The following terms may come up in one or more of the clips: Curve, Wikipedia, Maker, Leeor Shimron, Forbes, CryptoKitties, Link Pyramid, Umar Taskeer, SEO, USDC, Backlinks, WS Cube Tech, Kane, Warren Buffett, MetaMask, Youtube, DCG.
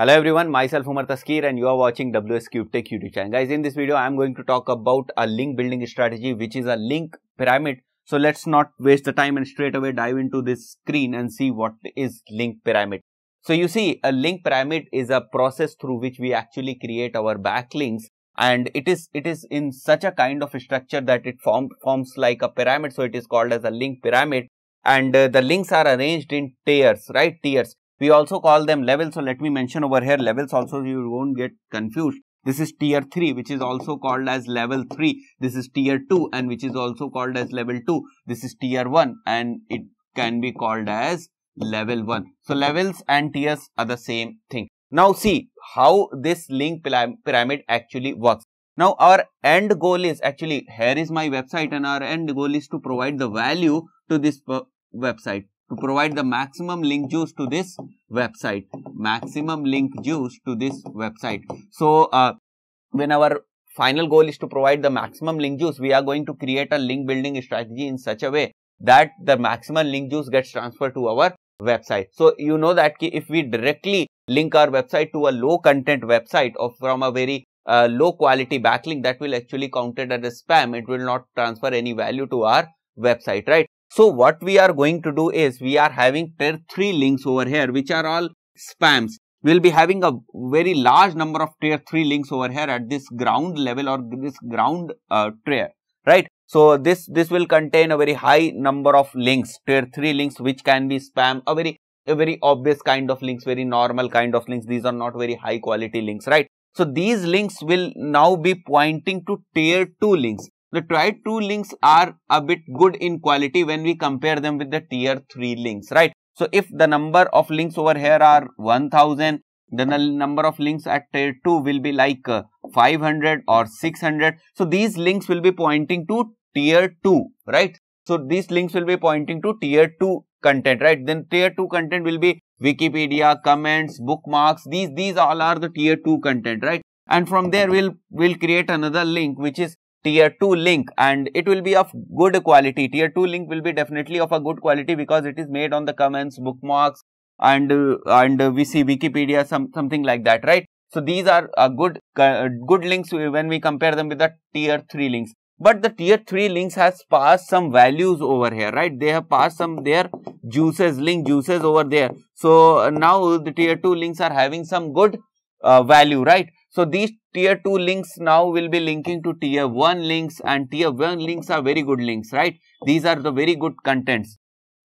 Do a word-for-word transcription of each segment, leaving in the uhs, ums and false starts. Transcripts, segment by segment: Hello everyone, myself Umar Taskeer and you are watching W S Cube Tech YouTube channel. Guys, in this video I am going to talk about a link building strategy which is a link pyramid. So let's not waste the time and straight away dive into this screen and see what is link pyramid. So you see, a link pyramid is a process through which we actually create our backlinks, and it is it is in such a kind of structure that it form, forms like a pyramid. So it is called as a link pyramid, and uh, the links are arranged in tiers, right? Tiers. We also call them levels, so let me mention over here levels also, you won't get confused. This is tier three, which is also called as level three. This is tier two, and which is also called as level two. This is tier one, and it can be called as level one. So levels and tiers are the same thing. Now see how this link pyramid actually works. Now our end goal is actually, here is my website, and our end goal is to provide the value to this website. To provide the maximum link juice to this website, maximum link juice to this website. So, uh, when our final goal is to provide the maximum link juice, we are going to create a link building strategy in such a way that the maximum link juice gets transferred to our website. So, you know that if we directly link our website to a low content website or from a very uh, low quality backlink, that will actually count it as a spam. It will not transfer any value to our website, right? So what we are going to do is, we are having tier three links over here, which are all spams. We will be having a very large number of tier three links over here at this ground level or this ground uh, tier, right? So this, this will contain a very high number of links, tier three links, which can be spam, a very, a very obvious kind of links, very normal kind of links. These are not very high quality links, right? So these links will now be pointing to tier two links. The tier two links are a bit good in quality when we compare them with the tier three links, right? So if the number of links over here are one thousand, then the number of links at tier two will be like five hundred or six hundred. So these links will be pointing to tier two, right? So these links will be pointing to tier two content, right? Then tier two content will be Wikipedia, comments, bookmarks. These, these all are the tier two content, right? And from there we'll, we'll create another link, which is tier two link, and it will be of good quality. Tier two link will be definitely of a good quality because it is made on the comments, bookmarks, and uh, and uh, we see Wikipedia, some something like that, right? So these are uh, good uh, good links when we compare them with the tier three links. But the tier three links has passed some values over here, right? They have passed some their juices, link juices over there. So uh, now the tier two links are having some good uh, value, right? So these tier two links now will be linking to tier one links, and tier one links are very good links, right? These are the very good contents.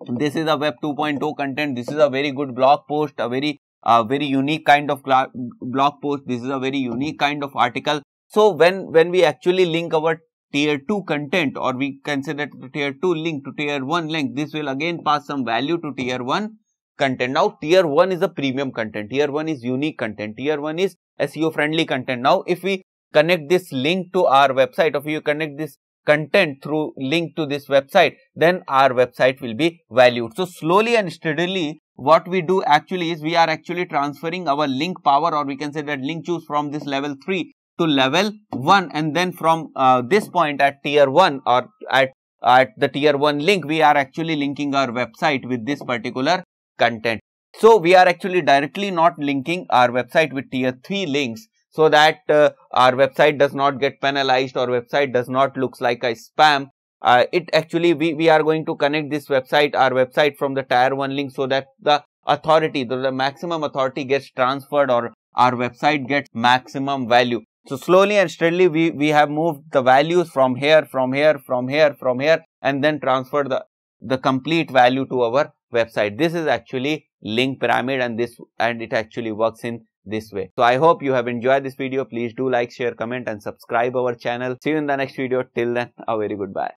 This is a web two point oh content. This is a very good blog post, a very, uh, very unique kind of blog post. This is a very unique kind of article. So when, when we actually link our tier two content, or we consider the tier two link to tier one link, this will again pass some value to tier one content. Now tier one is a premium content, tier one is unique content, tier one is S E O friendly content. Now if we connect this link to our website, or if you connect this content through link to this website, then our website will be valued. So slowly and steadily what we do actually is, we are actually transferring our link power, or we can say that link juice, from this level three to level one, and then from uh, this point at tier one, or at, at the tier one link, we are actually linking our website with this particular content. So we are actually directly not linking our website with tier three links, so that uh, our website does not get penalized, or website does not looks like a spam. Uh, it actually, we, we are going to connect this website, our website, from the tier one link, so that the authority, the, the maximum authority gets transferred, or our website gets maximum value. So slowly and steadily we, we have moved the values from here, from here, from here, from here, and then transfer the, the complete value to our website. This is actually link pyramid, and this and it actually works in this way. So I hope you have enjoyed this video. Please do like, share, comment, and subscribe our channel. See you in the next video. Till then, a very goodbye.